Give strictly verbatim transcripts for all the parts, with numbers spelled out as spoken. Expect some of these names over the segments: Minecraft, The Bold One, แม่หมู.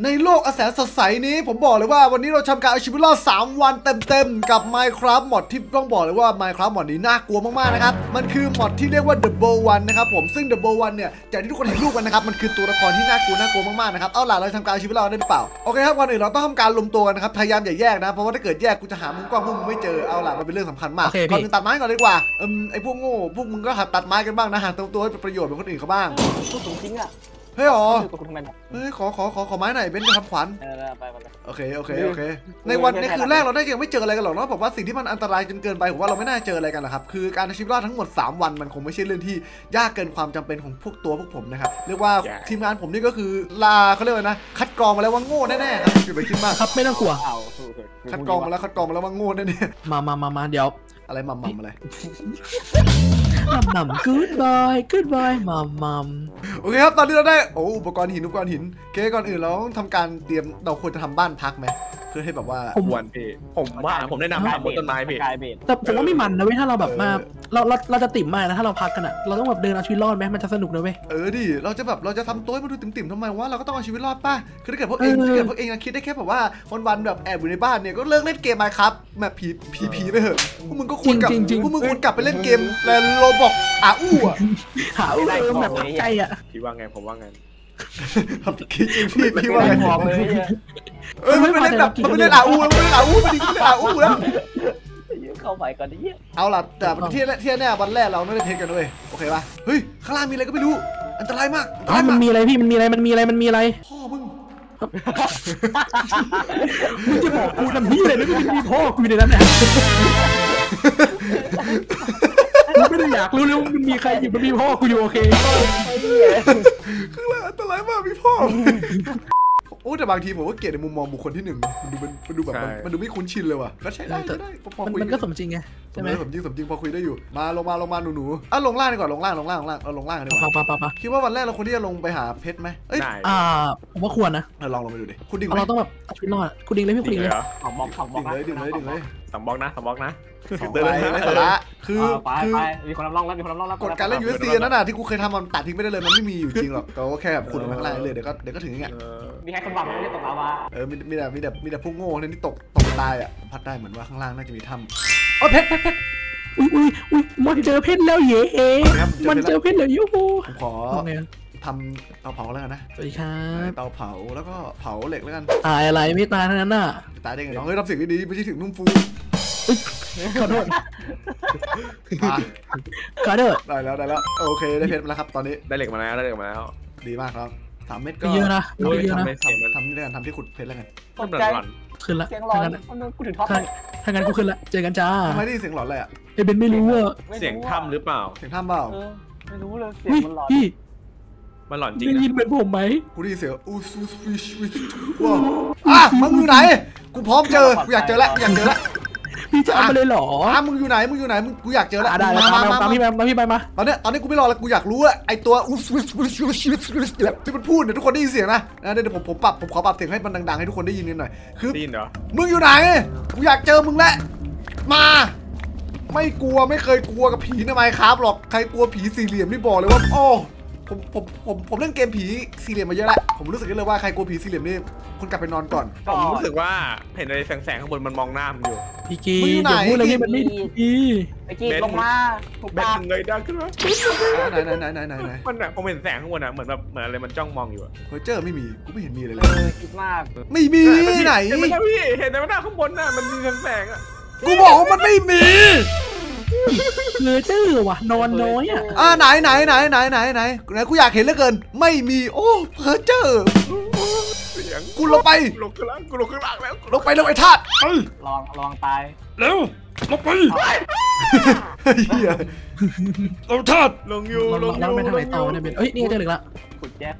ในโลกอแสนสดใสนี้ผมบอกเลยว่าวันนี้เราทำการเอาชีวิตรอดสามวันเต็มๆกับ Minecraft มอดที่ต้องบอกเลยว่า Minecraft มอดนี้น่ากลัวมากๆนะครับมันคือมอดที่เรียกว่า The Bold One นะครับผมซึ่ง The Bold One เนี่ยจากที่ทุกคนเห็นรูปกันนะครับมันคือตัวละครที่น่ากลัวน่ากลัวมากๆนะครับเอาล่ะเราทำการเอาชีวิตรอดได้หรือเปล่าโอเคครับวันนี้เราต้องทำการรวมตัวกันนะครับพยายามอย่าแยกนะเพราะว่าถ้าเกิดแยกกูจะหามุมกล้องพวกมึงไม่เจอเอาล่ะมันเป็นเรื่องสำคัญมากก่อนอื่นตัดไม้ก่อนดีกว่าเออไอพวกโง่พวกมึงก็หัดตัดไม้กันบ้างนะหาตัวให้เป็นประโยชน์เหมือนคนอื่นเขาบ้างพูดถึงจริงอะเฮ้ยอ๋อเฮ้ยขอขอขอขอไม้หน่อยเบนจะทำขวัญโอเคโอเคโอเคในวันในคืนแรกเราได้ยังไม่เจออะไรกันหรอกนอกจากว่าสิ่งที่มันอันตรายจนเกินไปผมว่าเราไม่น่าเจออะไรกันหรอกครับคือการใช้ชีวิตรอดทั้งหมดสามวันมันคงไม่ใช่เรื่องที่ยากเกินความจำเป็นของพวกตัวพวกผมนะครับเรียกว่าทีมงานผมนี่ก็คือลาเขาเรียกว่านะคัดกรองมาแล้วว่าโง่แน่ๆครับอย่าไปคิดมากครับไม่ต้องกลัวคัดกรองมาแล้วคัดกรองมาแล้วว่าโง่แน่ๆมามามามาเดี๋ยวอะไรมัมมัมอะไรมัมมัมกู๊ดบอยกู๊ดบอยมัมมัมโอเคครับตอนนี้เราได้โอ้อุปกรณ์หินอุปกรณ์หินเคก่อนอื่นเราต้องทำการเตรียมเราควรจะทำบ้านพักไหมเพื่อให้แบบว่าผมวันพี่ผมว่าผมได้นำทำบนต้นไม้พี่แต่ผมว่าไม่มันนะเว้ยถ้าเราแบบมาเราเราเราจะติ่มมากนะถ้าเราพักกันอ่ะเราต้องแบบเดินเอาชีวิตรอดไหมมันจะสนุกนะเว้ยเออดิเราจะแบบเราจะทำตัวให้มันดูติ่มๆทำไมวะเราก็ต้องเอาชีวิตรอดป่ะคือถ้าเกิดพวกเองถ้าเกิดพวกเองคิดได้แค่แบบว่าวันๆแบบแอบอยู่ในบ้านเนี่ยก็เลิกเล่นเกมมาครับแบบผีผีผีไปเถอะพวกมึงก็ควรกลับพวกมึงควรกลับไปเล่นเกมแล้วโรบอกอ่ะอู้อ่ะหาอะไรแบบพักใจอ่ะพี่ว่าไงผมว่าไงคิดจริงพี่พี่ว่าไงเอ้ยมันไม่เล่นแบบมันไม่เล่นอาอูมันไม่เล่นอาอูมันไม่เล่นอาอูแล้วเข้าไปก่อนดิเอาล่ะแต่เที่ยเที่ยเนี่ยวันแรกเราไม่ได้เทคกันด้วยโอเคป่ะเฮ้ยข้างล่างมีอะไรก็ไม่รู้อันตรายมากมันมีอะไรพี่มันมีอะไรมันมีอะไรมันมีอะไรพ่อมึงมึงจะบอกกูทำนี่เลยแล้วก็มีพ่อกูในนั้นแหละกูไม่ได้อยากรู้เลยว่ามันมีใครอยู่มันมีพ่อกูอยู่โอเคข้างล่างอันตรายมากมีพ่อโอ้แต่บางทีผมก็เกลียดในมุมมองบุคคลที่หนึ่งมันดูเป็นมันดูแบบมันดูไม่คุ้นชินเลยว่ะก็ใช่ได้ได้พอคุยมันก็สมจริงไงใช่ไหมสมจริงสมจริงพอคุยได้อยู่มาลงมาลงมาหนูหนูอ่ะลงล่างดีกว่าลงล่างลงล่างลงล่างเอาลงล่างกันดีกว่าป่ะป่ะป่ะคิดว่าวันแรกเราควรที่จะลงไปหาเพชรไหมเอ้ยอ่าผมว่าควรนะลองลงไปดูดิคุณดิ่งเราต้องแบบชุดนอนคุณดิ่งเลยพี่คุณดิ่งเลยสองบล็อกสองบล็อกเลยดิ่งเลยดิ่งเลยสองบล็อกนะสองบล็อกนะสองบล็อกไม่สาระคือคือมีคนรับล่องแล้วมีคนรับล่องแล้วกดการเล่น ยู เอส ซี นั่นน่ะที่กูเคยทำมันตัดทิ้งไม่ได้เลยมันไม่มีอยู่จริงหรอกก็แค่แบบคุณลงข้างล่างเลยเดี๋ยวก็เดี๋ยวก็ถึงไงมีใครคนบังไม่ได้ตกลาวาเออมีมีแต่มีแต่มีแต่พวกโง่เนี่ยที่ตกตกตายอ่ะพัดได้เหมือนว่าข้างล่างน่าจะมีถ้ำโอ้เพชรเพชรอุ้ยอุ้ยอุ้ยมันเจอเพชรแล้วเย่มันเจอเพชรแล้วยูฮูขอทำเตาเผาแล้วกันนะสวัสดีครับเตาเผาแล้วก็เผาเหล็กแล้วกันตายอะไรไม่ตายทั้งนั้นน่ะตายได้ไงน้องเฮ้ยรับสิ่งดีๆไม่ใช่ถึงนุ่มฟูขอโทษขอโทษได้แล้วได้แล้วโอเคได้เพชรแล้วครับตอนนี้ได้เหล็กมาแล้วได้เหล็กมาแล้วดีมากครับสามเม็ดก็เยอะนะเยอะนะทำนี่แล้วกันทำที่ขุดเพชรแล้วกันต้นเดือนขึ้นละถ้างั้นกูถึงท็อปถ้างั้นกูขึ้นละเจอกันจ้าทำไมได้เสียงหลอนเลยอ่ะไอเบนไม่รู้อ่ะเสียงถ้ำหรือเปล่าเสียงถ้ำเปล่าไม่รู้เลยเสียงมันหลอนพี่มันหลอนจริงได้ยินเป็นผมไหมกูได้ยินเสียงอูซูฟิชวิชว้าวอ่ะมึงอยู่ไหนกูพร้อมเจอกูอยากเจอแล้วอยากเจอแล้วพี่จะมาเลยหรออ้ามึงอยู่ไหนมึงอยู่ไหนมึงกูอยากเจอแล้วได้มามามาพี่ไปมาพี่ไปมาตอนนี้ตอนนี้กูไม่รอแล้วกูอยากรู้อะไอตัวอุสวิสวิสวิสวิสวิสแบบที่มันพูดเนี่ยทุกคนได้ยินเสียงนะนะเดี๋ยวผมผมปรับผมขอปรับเสียงให้มันดังๆให้ทุกคนได้ยินนิดหน่อยคือมึงอยู่ไหนกูอยากเจอมึงแล้วมาไม่กลัวไม่เคยกลัวกับผีนะไมค์ครับหรอกใครกลัวผีสี่เหลี่ยมนี่บอกเลยว่าโอ้ผมผมผมผมเล่นเกมผีสี่เหลี่ยมมาเยอะแล้วผมรู้สึกเลยว่าใครกลัวผีสี่เหลี่ยมนี่คนกลับไปนอนก่อนผมรู้สึกว่าเห็นอะไรแสงๆข้างบนมันมองหน้าผมอยู่พี่กีอยู่ไหนพูดอะไรนี่มันไม่ดีพี่กีลงมาแบนเงยดังขึ้นมาไหนไหนไหนไหนไหนไหนมันแบบผมเห็นแสงข้างบนอ่ะเหมือนแบบเหมือนอะไรมันจ้องมองอยู่เฮ้ยเจอไม่มีกูไม่เห็นมีเลยเลยคิดมากไม่มีไหนไม่ใช่พี่เห็นแต่ว่าหน้าข้างบนน่ะมันมีแสงอ่ะกูบอกว่ามันไม่มีเลือเจื้อว่ะนอนน้อยอ่ะอ่าไหนไหนไหนไหนไหนไหนไหนกูอยากเห็นเหลือเกินไม่มีโอ้เลือเจื้อกูลงไปลงข้างล่างกูลงข้างล่างแล้วลงไปลงไอ้ธาตุลองลองตายเร็วลงไปเฮียลงธาตุลงอยู่ลงอยู่ไม่ทำไรต่อเนี่ยเป็นเอ้ยนี่เจอเหลือละ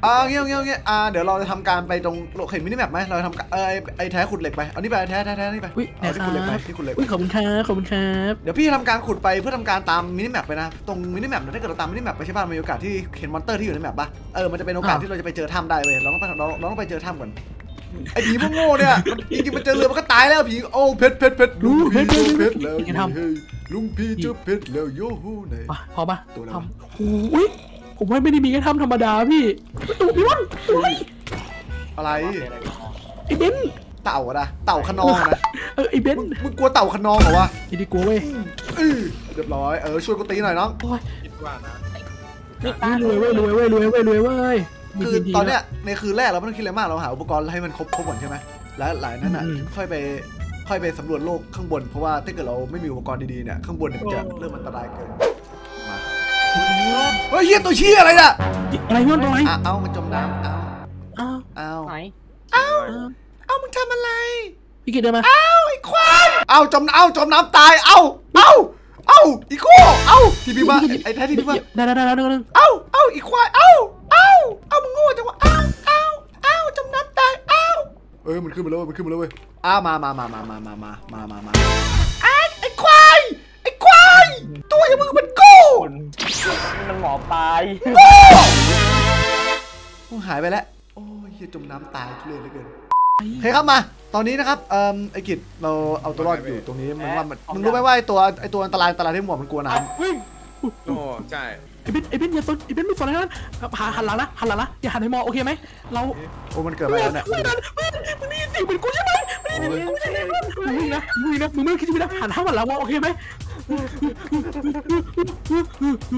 อ่าเงี้ยเงี้ยเงี้ยอ่าเดี๋ยวเราจะทำการไปตรงเห็นมินิแมปไหมเราทำเออไอ้แท้ขุดเหล็กไปเอานี่ไปแท้แท้แท้นี่ไปเอาที่ขุดเหล็กไปที่ขุดเหล็กขอบคุณครับขอบคุณครับเดี๋ยวพี่ทำการขุดไปเพื่อทำการตามมินิแมปไปนะตรงมินิแมปถ้าเกิดเราตามมินิแมปไปใช่ป่ะมีโอกาสที่เห็นมอนสเตอร์ที่อยู่ในแมปป่ะเออมันจะเป็นโอกาสที่เราจะไปเจอถ้ำได้เว้ยเราต้องไปเราเราต้องไปเจอถ้ำก่อนไอ้ผีพวกโง่เนี่ยจริงๆมันเจอเรือมันก็ตายแล้วผีโอ้เพชรเพชรเพชรลุงพี่เจอเพชรแล้วลุงพี่เจอเพชรแล้วโยฮู้ไหนพอป่ะตัวทำผมว่าไม่ได้มีแค่ถ้ำธรรมดาพี่ประตูพี่วัน อะไรไอ้เบนเต่าอะนะเต่าขนองนะเออไอ้เบนมึงกลัวเต่าขนองเหรอวะยินดีกลัวเว้ยเรียบร้อยเออช่วยกูตีหน่อยน้องคิดว่านะรวยเว้ยรวยเว้ยรวยเว้ยรวยเว้ยคือตอนเนี้ยในคืนแรกเราไม่ต้องคิดอะไรมากเราหาอุปกรณ์ให้มันครบครบหมดใช่ไหมและหลายนั้นอ่ะค่อยไปค่อยไปสำรวจโลกข้างบนเพราะว่าถ้าเกิดเราไม่มีอุปกรณ์ดีๆเนี่ยข้างบนมันจะเริ่มอันตรายเกินเฮ้ยเฮียตัวเชี่ยอะไรน่ะอะไรเงี้ยตรงไหนเอามันจมน้ำเอาเอาเอาเอาเอามึงทำอะไรพี่กิดเดินมาเอาไอ้ควายเอาจมเอาจมน้ำตายเอาเอาเอาอีโก้เอาทีพีมาไอ้แท้ทีพีมาได้ได้ได้แล้วนึงนึงเอาเอาอีควายเอาเอาเอามึงโง่จังวะเอาเอาเอาจมน้ำตายเอาเอ้ยมันขึ้นมาแล้วมันขึ้นมาแล้วเว้ยอ้ามามามามามามามามามามาไอ้ควายไอ้ควายตัวอย่างมึงมันโก้มันหมอตายโก้มึงหายไปแล้วโอ้ยเฮียจมน้ำตายทุเรศเหลือเกินเฮ้ยครับมาตอนนี้นะครับเอ่อไอ้กิจเราเอาตัวรอดอยู่ตรงนี้มันว่ามึงรู้ไหมว่าไอ้ตัวไอ้ตัวอันตรายอันตรายที่หมวกมันกลัวน้ำวิ่งโอ้ใช่ไอ้เบนไอ้เบนอย่าสนไอ้เบนไม่สนอะไรนั้นหันหลังนะหันหลังนะอย่าหันให้มองโอเคไหมเราโอ้มันเกิดอะไรแล้วเนี่ยมันนี่สิเป็นกูใช่ไหมมันนี่เป็นกูใช่ไหมมึงนะมึงนะมึงไม่คิดจะไปนะหันหน้าหันหลังว่าโอเคไหม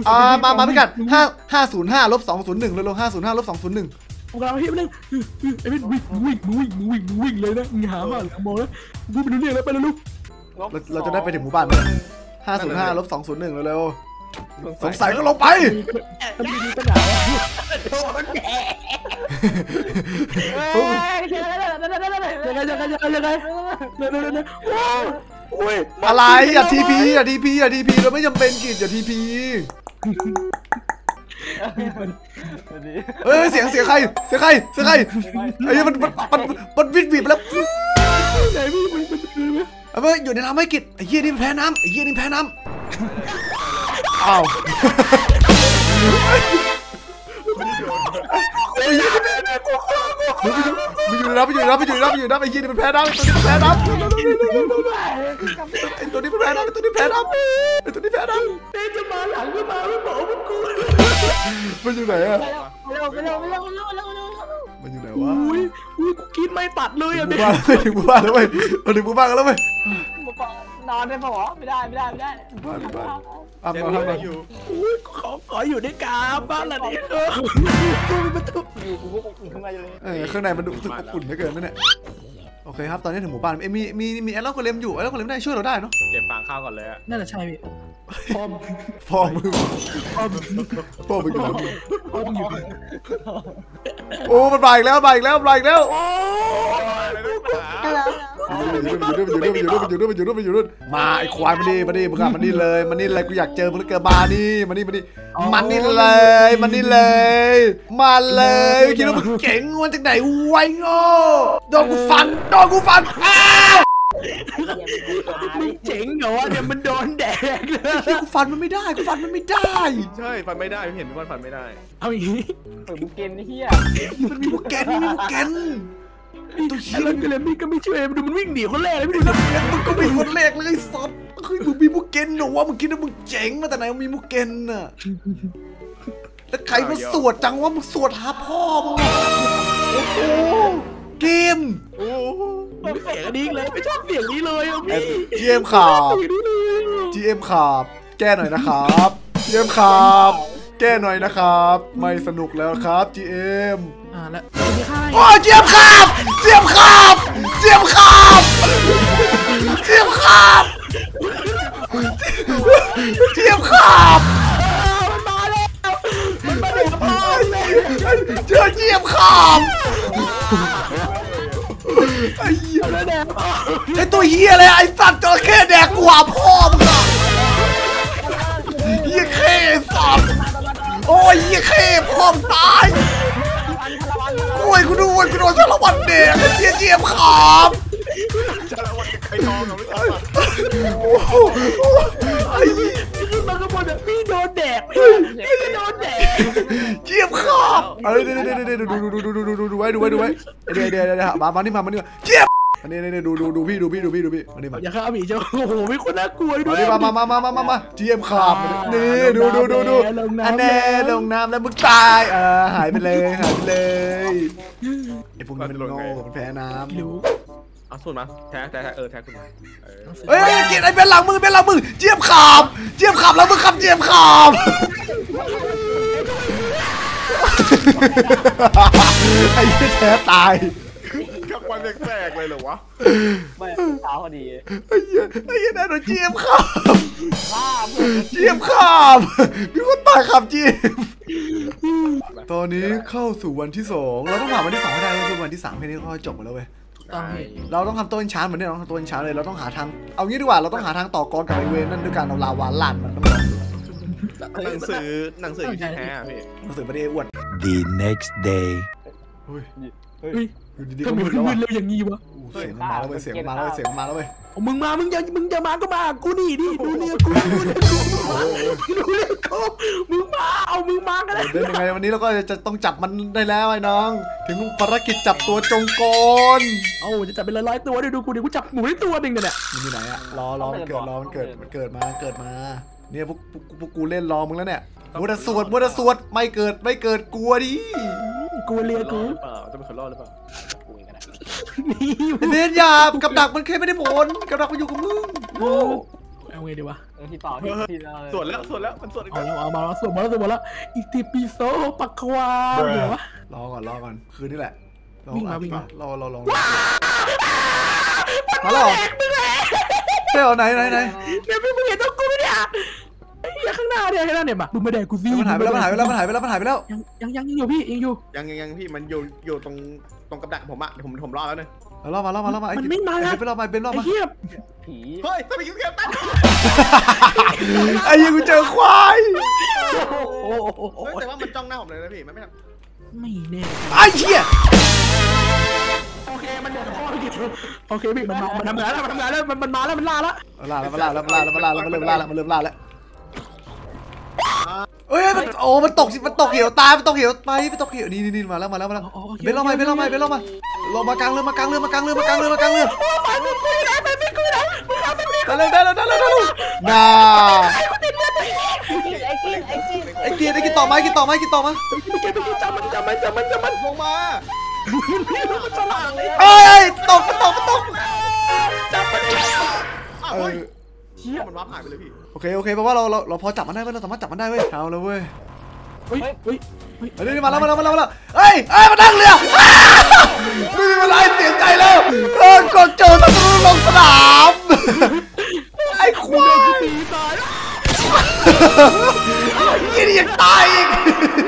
อ่ามามาพิกัดห้าห้าศูนย์ห้าลบสองศูนย์หนึ่งแล้วลบห้าศูนย์ห้าลบสองศูนย์หนึ่งพวกเราเฮ้ยนึงไอ้เบนวิ่งวิ่งวิ่งวิ่งวิ่งเลยนะหามากมองแล้ววิ่งไปดูเรื่องแล้วไปแล้วลูกเราจะได้ไปถึงหมู่บ้านไหมห้าศูนย์ห้าลบสองศูนย์หนึ่งเร็วสงสัยก็ลงไปอะไรอย่าทีพีอย่าทีพีอย่าทีพีเราไม่จำเป็นกิจอย่าทีพีเฮ้ยเสียงเสียงใครเสียงใครเสียงใครไอ้มันมันมันมันวิ่งบีบแล้วไหนพี่มันมันเอาไปอยู่ในน้ำไม่กิจไอ้เหี้ยนี่แพ้น้ำไอ้เหี้ยนี่แพ้น้ำอ้าวไม่อยู่แล้วไม่อยู่แล้วไม่อยู่แล้วไม่อยู่แล้วไอ้ยี่นี่เป็นแพ้ดับตัวนี้เป็นแพ้ดับตัวนี้เป็นแพ้ดับตัวนี้แพ้ดับตัวนี้แพ้ดับเต้จะมาหลังจะมาไม่บอกมันกูมันอยู่ไหนอะมันอยู่ไหนวะอุ้ยอุ้ยกูกินไม่ตัดเลยอะเด็กถึงบ้านแล้วเว้ยถึงบ้านแล้วเว้ยนอนได้ปะหรอไม่ได้ไม่ได้ไม่ได้บ้านบ้านอ่ะมาทำอะไรอยู่ขอขออยู่ด้วยกันบ้านหลังนี้เออตู้มีประตูอยู่กูก็อุ่นข้างในเลยเออข้างในมันดูสึกอบอุ่นเหลือเกินนั่นแหละโอเคครับตอนนี้ถึงหมู่บ้านเอ็มมีมีมีแอลล็อกเลมอยู่แอลล็อกเลมได้ช่วยเราได้เนาะเก็บฟางข้าวก่อนเลยนั่นแหละใช่พี่พ่อพ่อมึงพ่อมึงอยู่พ่อมึงอยู่โอ้มันไปอีกแล้วไปอีกแล้วไปอีกแล้วโอ้มาไอ้ควายมาดิมาดิมึงอะมาดิเลยมาดิเลยกูอยากเจอมึงแล้วเกิดมาดิมาดิมาดิมาดิเลยมาดิเลยมาเลยคิดว่ามึงเก่งวันจากไหนไวโง่โดนกูฟันโดนกูฟันอ้าวมึงเจ๋งเหรอเนี่ยมันโดนแดกเลยกูฟันมันไม่ได้กูฟันมันไม่ได้ใช่ฟันไม่ได้เห็นว่าฟันไม่ได้เอาอย่างนี้เปิดบุกเกนนี่เฮียมันมีบุกเกนมีบุกเกนตัวเชี่ยแล้วก็เลยไม่ก็ไม่ช่วยดูมันวิ่งหนีคนแรกเลยไม่ดูนะมันก็ไม่คนแรกเลยซอฟเฮ้ยมึงมีบุกเกนเหรอวะมึงคิดว่ามึงเจ๋งมาแต่ไหนมึงมีบุกเกนอะแล้วใครมาสวดจังวะมึงสวดหาพ่อมึงโอ้โหเกมโอ้ไม่เสียงนี้เลยไม่ชอบเสียงนี้เลยอ่ะพี่จีเอ็มขาบจีเอ็มขาบแก้หน่อยนะครับจีเอ็มขาบแก้หน่อยนะครับไม่สนุกแล้วครับจีเอ็มอ่าแล้วโอ้จีเอ็มขาบจีเอ็มขาบจีเอ็มขาบจีเอ็มขาบจีเอ็มขาบมันมาแล้วมันมาถึงบ้านเลยเจอจีเอ็มขาบไอ้ตัวเฮียเลยไอ้สัตว์จระเข้แดกกูหาพ่อมึงอะเฮียเข้สัตว์โอ้ยเฮียเข้พ่อมตายกล้วยกูด้วยกูโดนชาละวันแดกเฮียเจี๊ยบขามชาละวันไข่ทองไอ้ขึ้นมาข้างบนพี่โดนแดกพี่โดนแดกเจี๊ยบขามเอ้ยเดี๋ยวเดี๋ยวเดี๋ยวดูดูดูดูดูดูไว้ดูไว้ดูไว้เดี๋ยวเดี๋ยวเดี๋ยวมามานี่มามานี่เจี๊ยบ อันนี้นี่ดูดูดูพี่ดูพี่ดูพี่ดูพี่มาดิมาอย่าฆ่าผีเจ้าโอ้โหไม่คนน่ากลัวด้วยมามามามามาจีเอ็มขาบนี่ดูดูดูดูอันแน่ลงน้ำแล้วมึงตายเออหายไปเลยหายไปเลยไอ้พวกนี้เป็นโง่แพ้น้ำเอาส่วนมาแท้แท้แท้เออแท้คุณเฮ้ยเกียร์ไอ้เป็นหลังมือเป็นหลังมือเจี๊ยบขับเจี๊ยบขับแล้วมึงขับเจี๊ยบขับไอ้แท้ตายขับวันแรกๆเลยเหรอวะไม่เช้าพอดีไอ้ยันไอ้ยันไอ้หนูเจี๊ยบขับเจี๊ยบขับพี่คนตายขับเจี๊ยบตอนนี้เข้าสู่วันที่สองเราต้องผ่านวันที่สองให้ได้แล้วคือวันที่สามให้ได้ค่อยจบกันแล้วเว้ยเราต้องทำต้นช้างเหมือนเนี่ยเราทำต้นช้างเลยเราต้องหาทางเอางี้ดีกว่าเราต้องหาทางต่อกรกับไอเวนนั่นด้วยการเอาลาวาลันมันหนังสือหนังสืออยู่ที่แท้พี่หนังสือไม่ได้อวด The next day เฮ้ยเฮ้ยทำไมมันมืดเร็วอย่างงี้วะเสียงมาแล้วเว้ยเสียงมาแล้วเสียงมาแล้วเว้ยมึงมามึงจะมึงจะมาก็มากูนี่ดิดูเนี่ยกูดูเนี่ยกูดูเนี่ยกูมึงมาเอามึงมากันเลยเป็นยังไงวันนี้เราก็จะต้องจับมันได้แล้วไอ้น้องถึงภารกิจจับตัวจงกรเอ้าจะจับเป็นร้อยๆตัวเดี๋ยวดูกูเดี๋ยวกูจับหมูได้ตัวหนึ่งเนี่ยมันอยู่ไหนอะรอรอมันเกิดรอมันเกิดมันเกิดมาเกิดมาเนี่ยพวกพวกกูเล่นรอมึงแล้วเนี่ยมัวแต่สวดมัวแต่สวดไม่เกิดไม่เกิดกลัวดิกลัวเรียกูจะเป็นคนรอดหรือเปล่าเล่นหยาบกับดักมันแค่ไม่ได้ผลกับดักมันอยู่กับมึงเอาไงดีวะที่เปล่าที่ส่วนแล้วส่วนแล้วมันส่วนอีกแล้วเอามาแล้วส่วนมาแล้วส่วนมาแล้วอีกทีปีโซปักควายเดี๋ยววะรอก่อนรอก่อนคืนนี่แหละวิ่งมาวิ่งมารอรอรอมาหรอเดี๋ยวไหนไหนไหนเดี๋ยวพี่มึงเห็นต้องกูเนี่ยอย่าข้างหน้าเนี่ยข้างหน้าเนี่ยมาดูไม่ได้กูซีมันหายไปแล้วมันหายไปแล้วมันหายไปแล้วมันหายไปแล้วยังยังยังอยู่พี่ยังอยู่ยังยังยังพี่มันอยู่อยู่ตรงตรงกับดักผมอะผมผมรอแล้วเนี่ยรอมารอมารอมามันไม่มาแล้วเป็นรอมาเป็นรอมาเทียบผีเฮ้ยถ้าไปกินเทียบตั้งไอ้ยังกูเจอควายแต่ว่ามันจ้องหน้าผมเลยนะพี่มันไม่ทำไม่แน่ไอ้เทียบโอเคมันเดือดร้อนโอเคพี่มันมามันทำงานแล้วมันทำงานแล้วมันมันมาแล้วมันล่าแล้วล่าแล้วมันล่าแล้วมันล่าแล้วมันล่าแล้วมันเริ่มล่าแล้วมันเริ่มล่าแล้วเอ้ยมันโอ้มันตกมันตกเหี่ยวตายมันตกเหี่ยวไปมันตกเหี่ยวนี่นี่มาแล้วมาแล้วมาแล้วเบลล์มาเบลล์มาเบลล์มาเรามากลางเรือมากลางเรือมากลางเรือมากลางเรือมากลางเรือมาเป็นกูนะมาเป็นกูนะมาข้ามเป็นกูได้เลยได้เลยได้เลยได้เลยน่าไอ้กินไอ้กินไอ้กินไอ้กินต่อมาไอ้กินต่อมาไอ้กินต่อมาไอ้กินไอ้กินจับมันจับมันจับมันจับมันลงมาเอ้ยตกตกตกจับมันเออเชี่ยมันวับหายไปเลยพี่โอเคโอเคแปลว่าเราเราพอจับมันได้เว้ยเราสามารถจับมันได้เว้ยเอาเลยเว้ยเฮ้ยเฮ้ยเฮ้ยมาแล้วมาแล้วมาแล้วมาแล้วเฮ้ยเฮ้ยมาดังเลยมีอะไรเสียใจแล้วโดนกดเจอศัตรูลงสนามไอ้ควายยี่นี่ยังตายอีก